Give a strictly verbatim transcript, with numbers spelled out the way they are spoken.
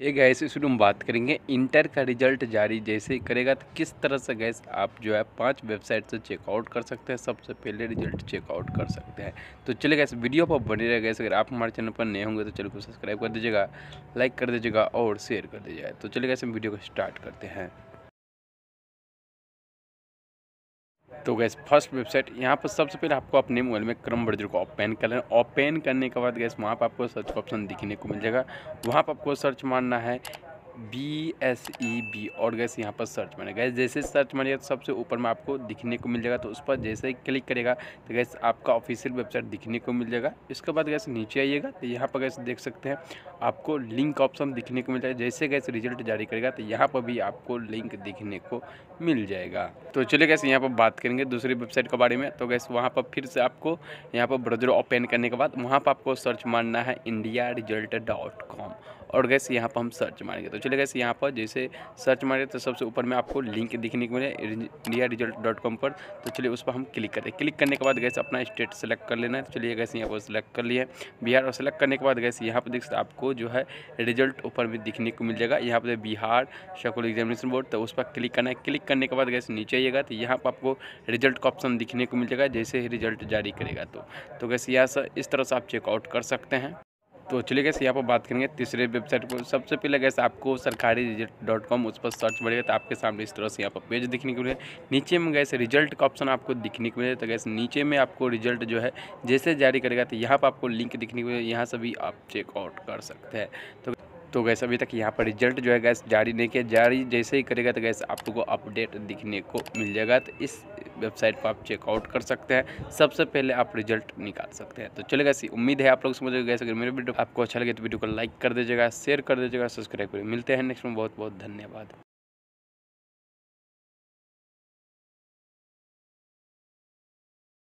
ये गैस इस रूम बात करेंगे इंटर का रिजल्ट जारी जैसे ही करेगा तो किस तरह से गैस आप जो है पांच वेबसाइट से चेकआउट कर सकते हैं। सबसे पहले रिजल्ट चेकआउट कर सकते हैं। तो चलिए गैस वीडियो पर बने रह गए। अगर आप हमारे चैनल पर नए होंगे तो चैनल को सब्सक्राइब कर दीजिएगा, लाइक कर दीजिएगा और शेयर कर दीजिएगा। तो चलिए गैस हम वीडियो को स्टार्ट करते हैं। तो गैस फर्स्ट वेबसाइट यहाँ पर सबसे पहले आपको अपने मोबाइल में क्रम ब्राउज़र को ओपन कर लेना। ओपन करने के बाद गैस वहाँ पर आपको सर्च ऑप्शन दिखने को मिल जाएगा। वहाँ पर आपको सर्च मारना है बी एस ई बी और गैस यहाँ पर सर्च मारेगा। गैस जैसे सर्च मारिएगा तो सबसे ऊपर में आपको दिखने को मिल जाएगा। तो उस पर जैसे ही क्लिक करेगा तो गैस आपका ऑफिशियल वेबसाइट दिखने को मिल जाएगा। इसके बाद गैस नीचे आइएगा तो यहाँ पर गैस देख सकते हैं आपको लिंक ऑप्शन दिखने को मिल जाएगा। जैसे गैस रिजल्ट जारी करेगा तो यहाँ पर भी आपको लिंक दिखने को मिल जाएगा। तो चलिए गैस यहाँ पर बात करेंगे दूसरी वेबसाइट के बारे में। तो गैस वहाँ पर फिर से आपको यहाँ पर ब्राउज़र ओपन करने के बाद वहाँ पर आपको सर्च मारना है इंडिया रिजल्ट डॉट कॉम और गैस यहाँ पर हम सर्च मारेंगे। तो चलिए गैस यहाँ पर जैसे सर्च मारें तो सबसे ऊपर में आपको लिंक दिखने को मिले इंडिया रिजल्ट डॉट कॉम पर। तो चलिए उस पर हम क्लिक करते हैं। क्लिक करने के बाद गैस अपना स्टेट सेलेक्ट कर लेना है। तो चलिए गैस यहाँ पर सेलेक्ट कर लिए बिहार और सेलेक्ट करने के बाद गैस यहाँ पर देख आपको जो है रिजल्ट ऊपर में दिखने को मिल जाएगा। यहाँ पर बिहार सकल एग्जामिनेशन बोर्ड, तो उस पर क्लिक करना है। क्लिक करने के बाद गैस नीचे आइएगा तो यहाँ पर आपको रिजल्ट का ऑप्शन दिखने को मिल जाएगा। जैसे ही रिजल्ट जारी करेगा तो तो गैस यहाँ से इस तरह से आप चेकआउट कर सकते हैं। तो चलिए गैस यहाँ पर बात करेंगे तीसरे वेबसाइट पर। सबसे पहले गैस आपको सरकारी रिजल्ट डॉट कॉम उस पर सर्च करेगा तो आपके सामने इस तरह से यहाँ पर पेज दिखने को मिले। नीचे में गैस रिजल्ट का ऑप्शन आपको दिखने को मिले। तो गैस नीचे में आपको रिजल्ट जो है जैसे जारी करेगा तो यहाँ पर आपको लिंक दिखने को मिले। यहाँ से भी आप चेकआउट कर सकते हैं। तो तो गैस अभी तक यहाँ पर रिजल्ट जो है गैस जारी नहीं किया। जारी जैसे ही करेगा तो गैस आपको अपडेट दिखने को मिल जाएगा। तो इस वेबसाइट पर आप चेकआउट कर सकते हैं। सबसे पहले आप रिजल्ट निकाल सकते हैं। तो चलिए गैस उम्मीद है आप लोग समझ गए। अगर मेरे वीडियो आपको अच्छा लगे तो वीडियो को लाइक कर दीजिएगा, शेयर कर दीजिएगा, सब्सक्राइब करिए। मिलते हैं नेक्स्ट में। बहुत बहुत धन्यवाद।